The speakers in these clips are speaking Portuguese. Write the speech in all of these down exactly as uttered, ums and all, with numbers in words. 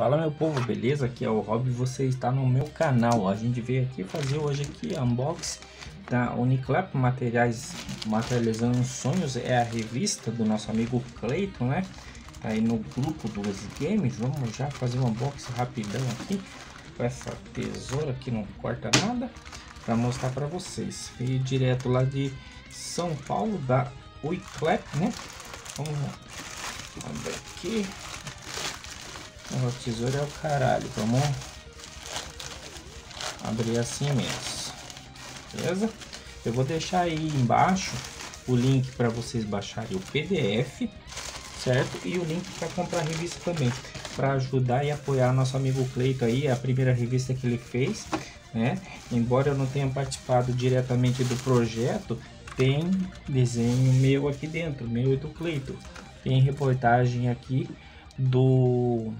Fala meu povo, beleza? Aqui é o Rob e você está no meu canal. A gente veio aqui fazer hoje aqui unboxing da Uniclap, materiais materializando sonhos, é a revista do nosso amigo Cleiton, né? Tá aí no grupo dos games. Vamos já fazer um unboxing rapidão aqui com essa tesoura que não corta nada para mostrar para vocês. E direto lá de São Paulo da Uniclap, né? Vamos abrir aqui. A tesoura é o caralho, tá bom? Abrir assim mesmo, beleza? Eu vou deixar aí embaixo o link para vocês baixarem o P D F, certo? E o link para comprar a revista também, para ajudar e apoiar nosso amigo Cleiton aí, a primeira revista que ele fez, né? Embora eu não tenha participado diretamente do projeto, tem desenho meu aqui dentro, meu e do Cleiton. Tem reportagem aqui do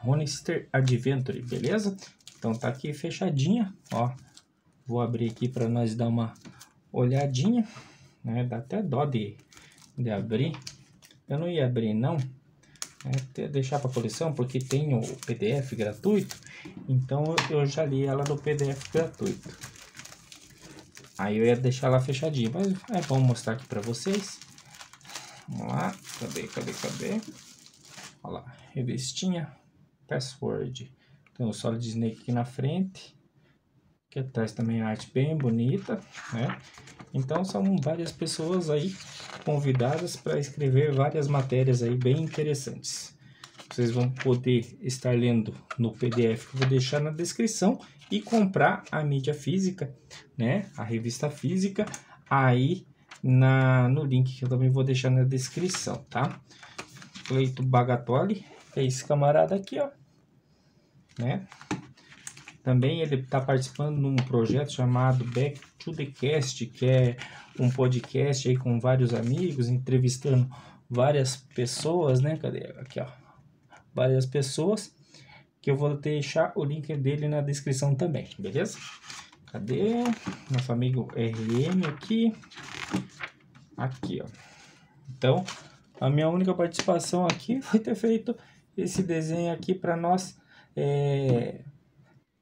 Ronister Adventure, beleza? Então tá aqui fechadinha, ó. Vou abrir aqui para nós dar uma olhadinha, né? Dá até dó de, de abrir. Eu não ia abrir não, é até deixar para coleção, porque tem o P D F gratuito. Então eu já li ela do P D F gratuito. Aí eu ia deixar ela fechadinha, mas é bom mostrar aqui para vocês. Vamos lá, cadê, cadê, cadê? Olha lá, revistinha, password, tem o Solid Snake aqui na frente, que atrás também é arte bem bonita, né? Então são várias pessoas aí convidadas para escrever várias matérias aí bem interessantes. Vocês vão poder estar lendo no P D F que eu vou deixar na descrição e comprar a mídia física, né? A revista física aí na, no link que eu também vou deixar na descrição, tá? Cleiton Bagatoli, é esse camarada aqui, ó, né? Também ele está participando de um projeto chamado Back to the Cast, que é um podcast aí com vários amigos, entrevistando várias pessoas, né? Cadê? Aqui, ó, várias pessoas, que eu vou deixar o link dele na descrição também, beleza? Cadê? Nosso amigo R M aqui, aqui, ó. Então, a minha única participação aqui foi ter feito esse desenho aqui para nós, é,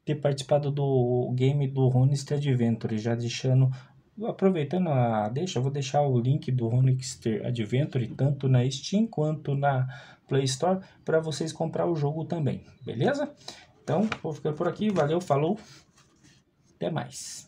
ter participado do game do Ronister Adventure. Já deixando, aproveitando a deixa, eu vou deixar o link do Ronister Adventure tanto na Steam quanto na Play Store para vocês comprar o jogo também, beleza? Então vou ficando por aqui, valeu, falou, até mais.